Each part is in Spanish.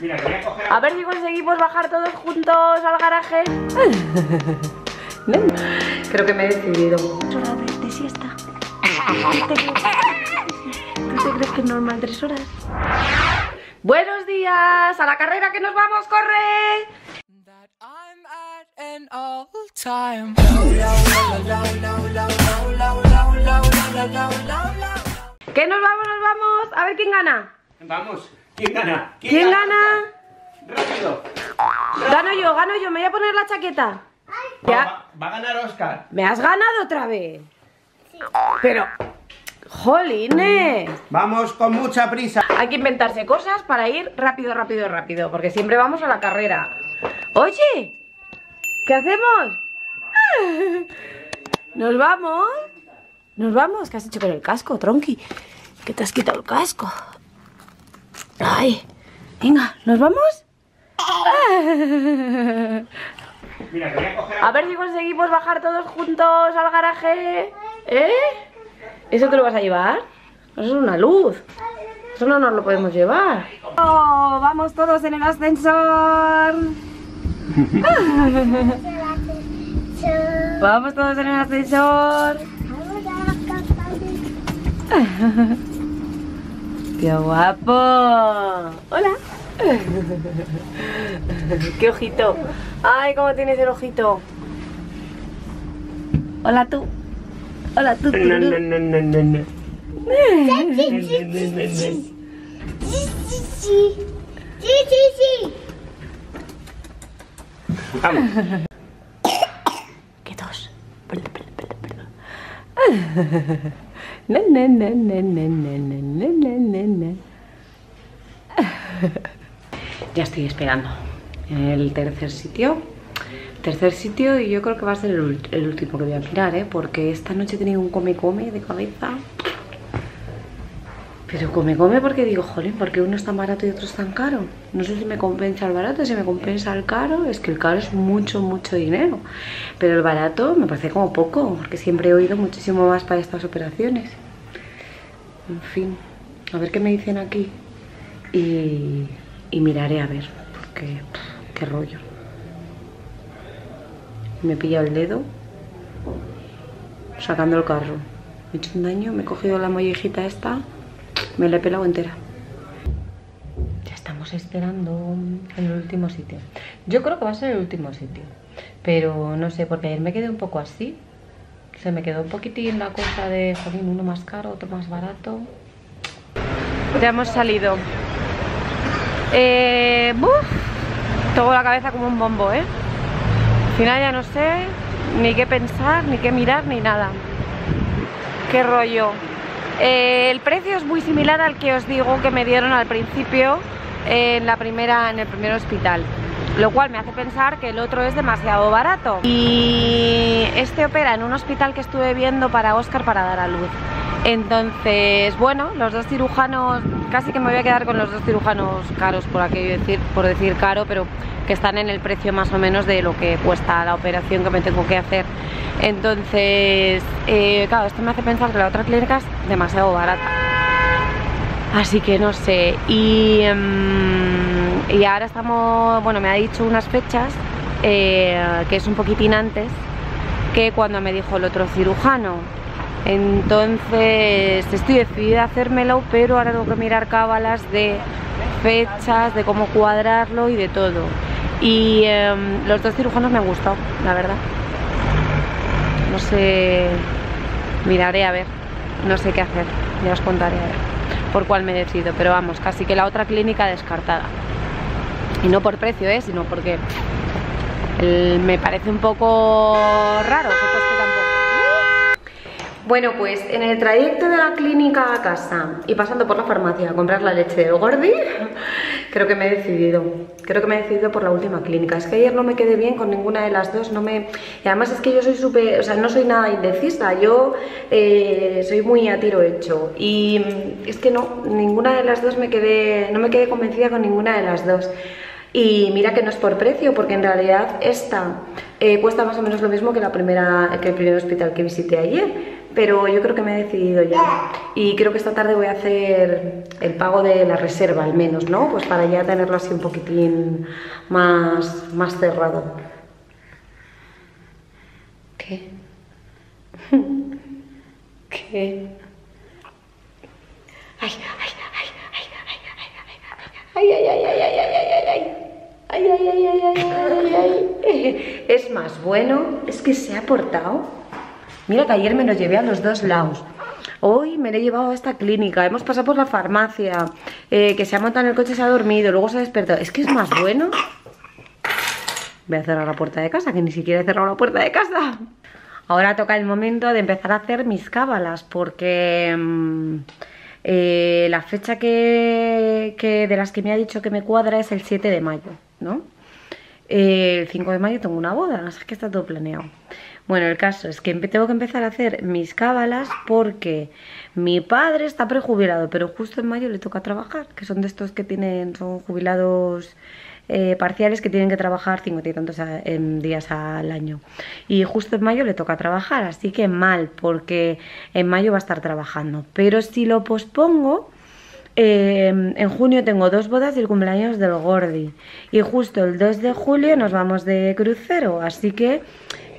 Mira, voy a coger... A ver si conseguimos bajar todos juntos al garaje. Creo que me he decidido. Es hora de irte siesta. ¿Tú te crees que es normal 3 horas? ¡Buenos días! ¡A la carrera que nos vamos! ¡Corre! ¿Qué nos vamos? ¡Nos vamos! A ver quién gana. Vamos. ¿Quién gana? ¿Quién gana? Rápido. Gano yo, me voy a poner la chaqueta. ¿Ya? Va a ganar Oscar. ¿Me has ganado otra vez? Sí. Pero, jolines. Vamos con mucha prisa. Hay que inventarse cosas para ir rápido, rápido, rápido, porque siempre vamos a la carrera. Oye, ¿qué hacemos? ¿Nos vamos? ¿Nos vamos? ¿Qué has hecho con el casco, tronqui? ¿Qué te has quitado el casco? Ay, venga, ¿nos vamos? Mira, que voy a coger... A ver si conseguimos bajar todos juntos al garaje. ¿Eh? ¿Eso te lo vas a llevar? Eso es una luz. Eso no nos lo podemos llevar. Oh, vamos todos en el ascensor. Vamos todos en el ascensor. ¡Qué guapo! ¡Hola! ¡Qué ojito! ¡Ay, cómo tienes el ojito! ¡Hola tú! ¡Hola tú! ¡Vamos! ¡Qué tos! Perdón, perdón, perdón. No, no, no, no, no, no, no, no, no. Ya estoy esperando el tercer sitio, y yo creo que va a ser el último que voy a mirar, porque esta noche he tenido un come-come de cabeza, pero come-come porque digo, jolín, porque uno es tan barato y otro es tan caro. No sé si me compensa el barato, si me compensa el caro. Es que el caro es mucho, mucho dinero, pero el barato me parece como poco, porque siempre he oído muchísimo más para estas operaciones. En fin, a ver qué me dicen aquí. Y miraré a ver, porque qué rollo. Me he pillado el dedo sacando el carro, me he hecho un daño, me he cogido la mollejita esta, me la he pelado entera. Ya estamos esperando en el último sitio. Yo creo que va a ser el último sitio, pero no sé, porque ayer me quedé un poco así. Se me quedó un poquitín la cosa de, jolín, uno más caro, otro más barato. Ya hemos salido. Tengo la cabeza como un bombo, Al final ya no sé ni qué pensar, ni qué mirar, ni nada. Qué rollo. El precio es muy similar al que os digo que me dieron al principio en el primer hospital, lo cual me hace pensar que el otro es demasiado barato. Y este opera en un hospital que estuve viendo para Oscar para dar a luz. Entonces, bueno, los dos cirujanos, casi que me voy a quedar con los dos cirujanos caros, por aquello decir, por decir caro, pero que están en el precio más o menos de lo que cuesta la operación que me tengo que hacer. Entonces, claro, esto me hace pensar que la otra clínica es demasiado barata. Así que no sé. Y ahora estamos, bueno, me ha dicho unas fechas, que es un poquitín antes que cuando me dijo el otro cirujano. Entonces estoy decidida a hacérmelo, pero ahora tengo que mirar cábalas de fechas, de cómo cuadrarlo y de todo. Y los dos cirujanos me han gustado, la verdad. No sé, miraré a ver, no sé qué hacer, ya os contaré a ver por cuál me decido, pero vamos, casi que la otra clínica descartada. Y no por precio, sino porque me parece un poco raro que cueste tanto. Bueno, pues en el trayecto de la clínica a casa y pasando por la farmacia a comprar la leche del Gordi, creo que me he decidido. Creo que me he decidido por la última clínica. Es que ayer no me quedé bien con ninguna de las dos. Y además es que yo soy súper... O sea, no soy nada indecisa. Yo soy muy a tiro hecho. Y es que no, ninguna de las dos me quedé... No me quedé convencida con ninguna de las dos. Y mira que no es por precio, porque en realidad esta cuesta más o menos lo mismo que el primer hospital que visité ayer. pero yo creo que me he decidido ya y creo que esta tarde voy a hacer el pago de la reserva al menos, ¿no? Pues para ya tenerlo así un poquitín más cerrado. ¿Qué? ¿Qué? Ay, ay, ay, ay, ay, ay, ay, ay, ay, ay, ay, ay, ay. Ay, ay, ay, ay, ay, ay, ay. Es más bueno, es que se ha portado. Mira que ayer me lo llevé a los dos lados. Hoy me lo he llevado a esta clínica. Hemos pasado por la farmacia. Que se ha montado en el coche, se ha dormido, luego se ha despertado. Es que es más bueno. Voy a cerrar la puerta de casa, que ni siquiera he cerrado la puerta de casa. Ahora toca el momento de empezar a hacer mis cábalas, porque... la fecha que de las que me ha dicho que me cuadra es el 7 de mayo, ¿no? El 5 de mayo tengo una boda, así que está todo planeado. Bueno, el caso es que tengo que empezar a hacer mis cábalas porque mi padre está prejubilado, pero justo en mayo le toca trabajar, que son de estos que tienen, son jubilados parciales que tienen que trabajar 50 y tantos días al año. Y justo en mayo le toca trabajar, así que mal, porque en mayo va a estar trabajando. Pero si lo pospongo, en junio tengo dos bodas y el cumpleaños del Gordi. Y justo el 2 de julio nos vamos de crucero, así que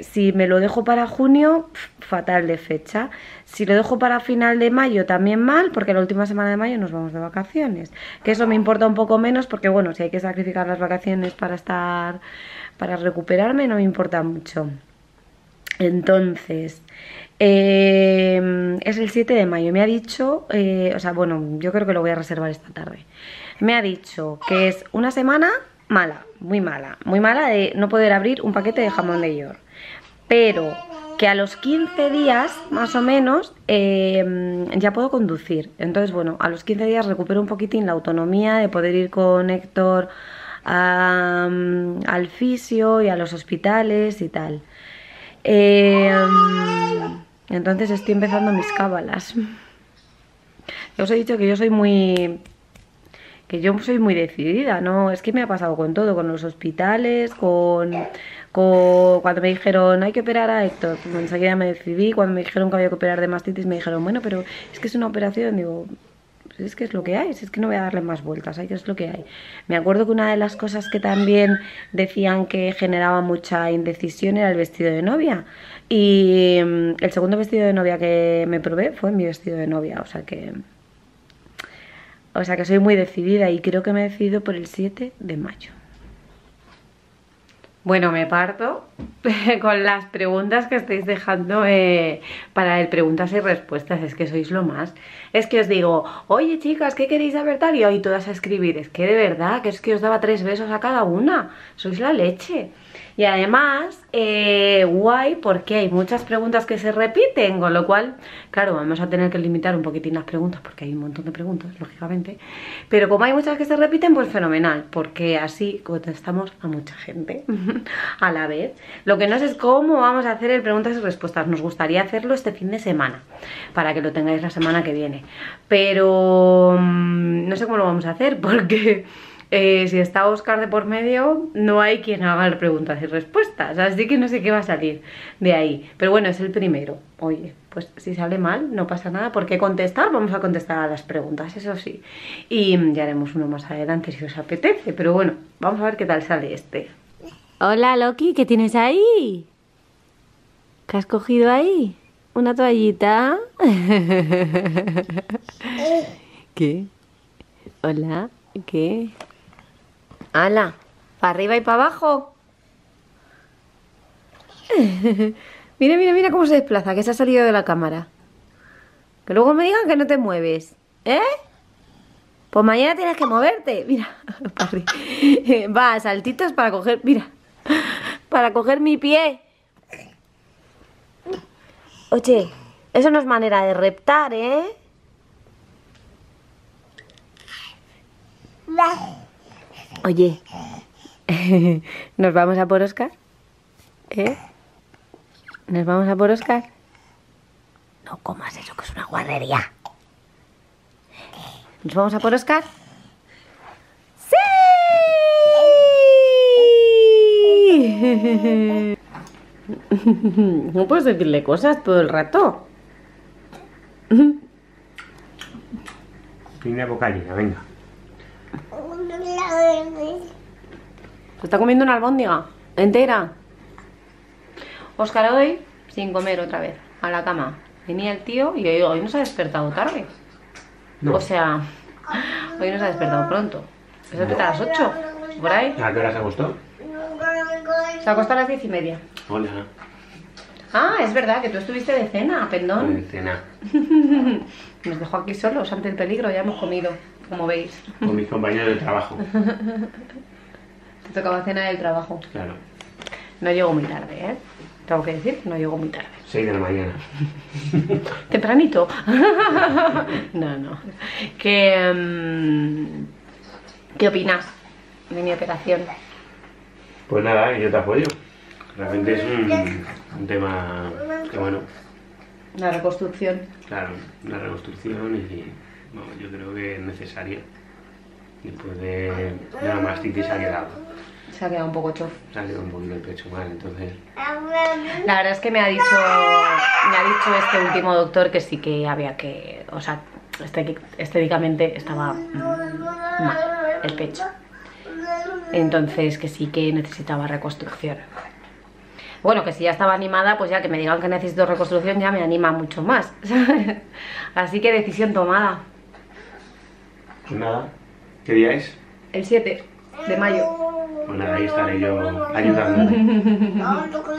si me lo dejo para junio, fatal de fecha. Si lo dejo para final de mayo, también mal, porque la última semana de mayo nos vamos de vacaciones. Que eso me importa un poco menos, porque bueno, si hay que sacrificar las vacaciones para recuperarme, no me importa mucho. Entonces, es el 7 de mayo. Me ha dicho, o sea, bueno, yo creo que lo voy a reservar esta tarde. Me ha dicho que es una semana mala, muy mala. Muy mala de no poder abrir un paquete de jamón de York. Pero que a los 15 días, más o menos, ya puedo conducir. Entonces, bueno, a los 15 días recupero un poquitín la autonomía de poder ir con Héctor al fisio y a los hospitales y tal. Entonces estoy empezando mis cábalas. Yo os he dicho que yo soy muy... decidida, ¿no? Es que me ha pasado con todo, con los hospitales, con cuando me dijeron hay que operar a Héctor, pues enseguida me decidí. Cuando me dijeron que había que operar de mastitis, me dijeron, bueno, pero es que es una operación, digo, es que es lo que hay, es que no voy a darle más vueltas, hay que es lo que hay. Me acuerdo que una de las cosas que también decían que generaba mucha indecisión era el vestido de novia. Y el segundo vestido de novia que me probé fue mi vestido de novia, o sea que soy muy decidida y creo que me he decidido por el 7 de mayo. Bueno, me parto con las preguntas que estáis dejando para el preguntas y respuestas. Es que sois lo más. Es que os digo, oye chicas, ¿qué queréis saber tal? Y hoy todas a escribir. Es que de verdad, que es que os daba 3 besos a cada una. Sois la leche. Y además, guay, porque hay muchas preguntas que se repiten, con lo cual, claro, vamos a tener que limitar un poquitín las preguntas, porque hay un montón de preguntas, lógicamente. Pero como hay muchas que se repiten, pues fenomenal, porque así contestamos a mucha gente a la vez. Lo que no sé es cómo vamos a hacer el preguntas y respuestas. Nos gustaría hacerlo este fin de semana, para que lo tengáis la semana que viene. Pero no sé cómo lo vamos a hacer, porque... si está Óscar de por medio, no hay quien haga preguntas y respuestas, así que no sé qué va a salir de ahí. Pero bueno, es el primero. Oye, pues si sale mal, no pasa nada, porque contestar, vamos a contestar a las preguntas, eso sí. Y ya haremos uno más adelante si os apetece, pero bueno, vamos a ver qué tal sale este. Hola Loki, ¿qué tienes ahí? ¿Qué has cogido ahí? ¿Una toallita? ¿Qué? Hola, ¿qué? ¡Hala! ¡Para arriba y para abajo! Mira, mira, mira cómo se desplaza, que se ha salido de la cámara. Que luego me digan que no te mueves. ¿Eh? Pues mañana tienes que moverte. Mira, para arriba. Va, saltitos para coger... Mira, para coger mi pie. Oye, eso no es manera de reptar, ¿eh? No. Oye, ¿nos vamos a por Óscar? ¿Eh? ¿Nos vamos a por Óscar? No comas eso, que es una guarrería. ¿Nos vamos a por Óscar? ¡Sí! No puedes decirle cosas todo el rato. Primera vocalina, venga. ¿Se está comiendo una albóndiga entera? Óscar hoy sin comer otra vez, a la cama. Venía el tío y hoy no se ha despertado tarde. No. O sea, hoy no se ha despertado pronto. Se despierta a las 8, por ahí. ¿A qué hora se acostó? Se acostó a las 10:30. Hola. Ah, es verdad que tú estuviste de cena, perdón. De cena. Nos dejó aquí solos ante el peligro, ya hemos comido, como veis. Con mis compañeros de trabajo. Te tocaba cena del trabajo. Claro. No llego muy tarde, ¿eh? Tengo que decir, no llego muy tarde. 6 de la mañana. Tempranito. No. ¿Qué opinas de mi operación? Pues nada, yo te apoyo. Realmente es un tema que, bueno... La reconstrucción. Claro, la reconstrucción y... Bueno, yo creo que es necesaria. Después de la mastitis ha quedado. Se ha quedado un poco chof. Se ha quedado un poquito el pecho mal, entonces... La verdad es que me ha dicho este último doctor que sí que había que... O sea, estéticamente estaba mal el pecho. Entonces que sí que necesitaba reconstrucción. Bueno, que si ya estaba animada, pues ya que me digan que necesito reconstrucción ya me anima mucho más, ¿sabes? Así que decisión tomada. Pues nada, ¿qué día es? El 7 de mayo. Pues nada, ahí estaré yo ayudando.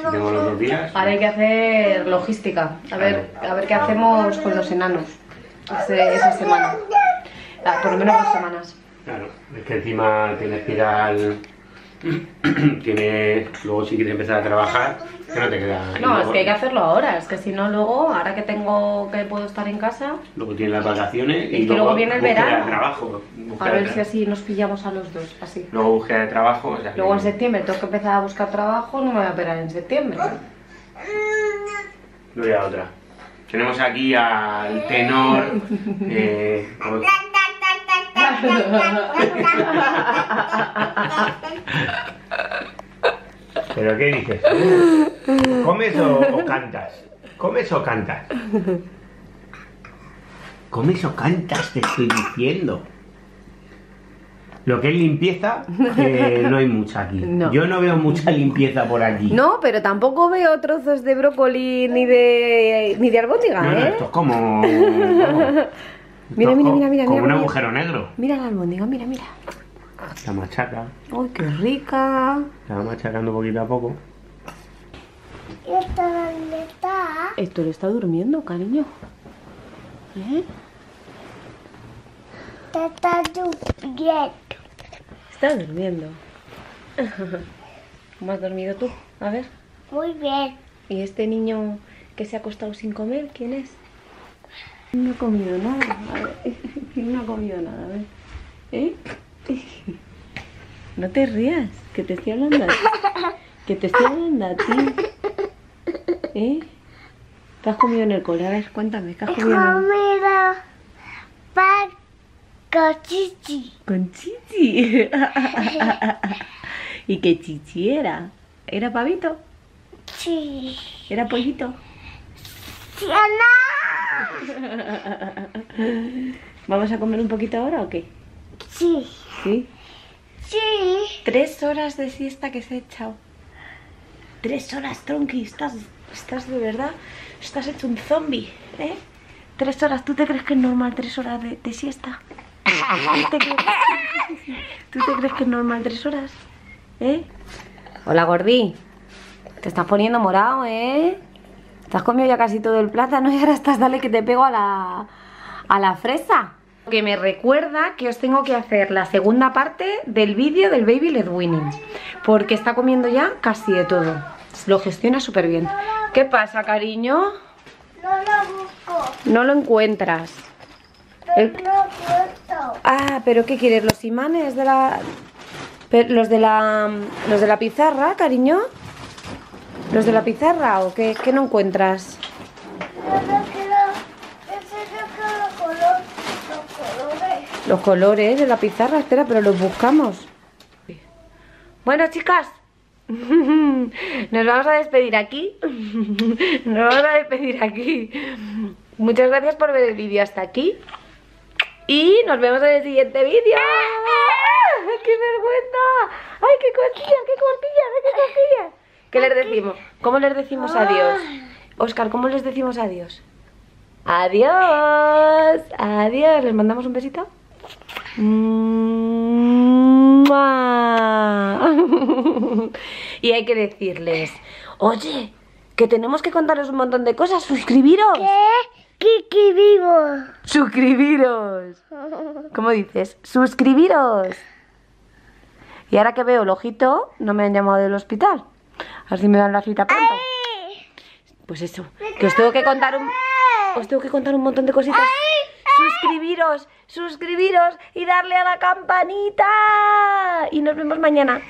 Tengo los 2 días. Ahora hay que hacer logística, a ver qué hacemos con los enanos esa semana. Por lo menos 2 semanas. Claro, es que encima tienes que ir al... luego si quieres empezar a trabajar, que no te queda... No, es que hay que hacerlo ahora, es que si no luego, ahora que tengo, que puedo estar en casa... Luego tienes las vacaciones y luego viene el verano. Trabajo, a ver si así nos pillamos a los dos, así. Luego búsqueda de trabajo... O sea, luego en septiembre tengo que empezar a buscar trabajo, no me voy a operar en septiembre. No voy a otra. Tenemos aquí al tenor... ¿Pero qué dices? ¿Comes o cantas? ¿Comes o cantas? ¿Comes o cantas? Te estoy diciendo. Lo que es limpieza, no hay mucha aquí. No. Yo no veo mucha limpieza por aquí. No, pero tampoco veo trozos de brócoli ni de albóndiga, ¿eh? No, esto es como... Mira. Como un agujero negro. Mira la albóndiga, mira. La machaca. ¡Uy, qué rica! La va machacando poquito a poco. ¿Esto dónde está? Hector está durmiendo, cariño. ¿Eh? Está durmiendo. ¿Cómo has dormido tú? A ver. Muy bien. ¿Y este niño que se ha acostado sin comer, quién es? No ha comido nada, a ver. No ha comido nada, a ver. ¿Eh? No te rías, que te estoy hablando a ti. ¿Eh? ¿Qué has comido en el cole? A ver, cuéntame, ¿qué has comido? He comido pan con chichi. ¿Con chichi? ¿Y qué chichi era? ¿Era pavito? Sí. ¿Era pollito? Sí, no. ¿Vamos a comer un poquito ahora o qué? Sí. ¿Sí? Sí. 3 horas de siesta que se ha echado. 3 horas, tronqui. Estás de verdad. Estás hecho un zombie, ¿eh? 3 horas. ¿Tú te crees que es normal 3 horas de siesta? ¿Tú te crees que es normal 3 horas? ¿Eh? Hola, Gordi. Te estás poniendo morado, ¿eh? Te has comido ya casi todo el plátano y ahora estás, dale que te pego a la fresa. Que me recuerda que os tengo que hacer la segunda parte del vídeo del Baby Led Winning, porque está comiendo ya casi de todo. Lo gestiona súper bien. ¿Qué pasa, cariño? No lo busco. No lo encuentras. Ah, pero ¿qué quieres? ¿Los imanes de la... los de la pizarra, cariño? ¿Los de la pizarra o qué no encuentras? Los colores de la pizarra, espera, pero los buscamos. Bueno, chicas, nos vamos a despedir aquí. Muchas gracias por ver el vídeo hasta aquí. Y nos vemos en el siguiente vídeo. ¡Ah! ¡Qué vergüenza! ¡Ay, qué costillas, qué costillas, qué costillas! ¿Qué les decimos? ¿Cómo les decimos adiós? Óscar, ¿cómo les decimos adiós? ¡Adiós! ¡Adiós! ¿Les mandamos un besito? Y hay que decirles, oye, que tenemos que contaros un montón de cosas. ¡Suscribiros! ¿Qué? Suscribiros. Suscribiros. ¿Cómo dices? Suscribiros. Y ahora que veo el ojito, no me han llamado del hospital. Así me dan la cita pronto. Pues eso, que os tengo que contar un montón de cositas. Suscribiros, suscribiros y darle a la campanita. Y nos vemos mañana.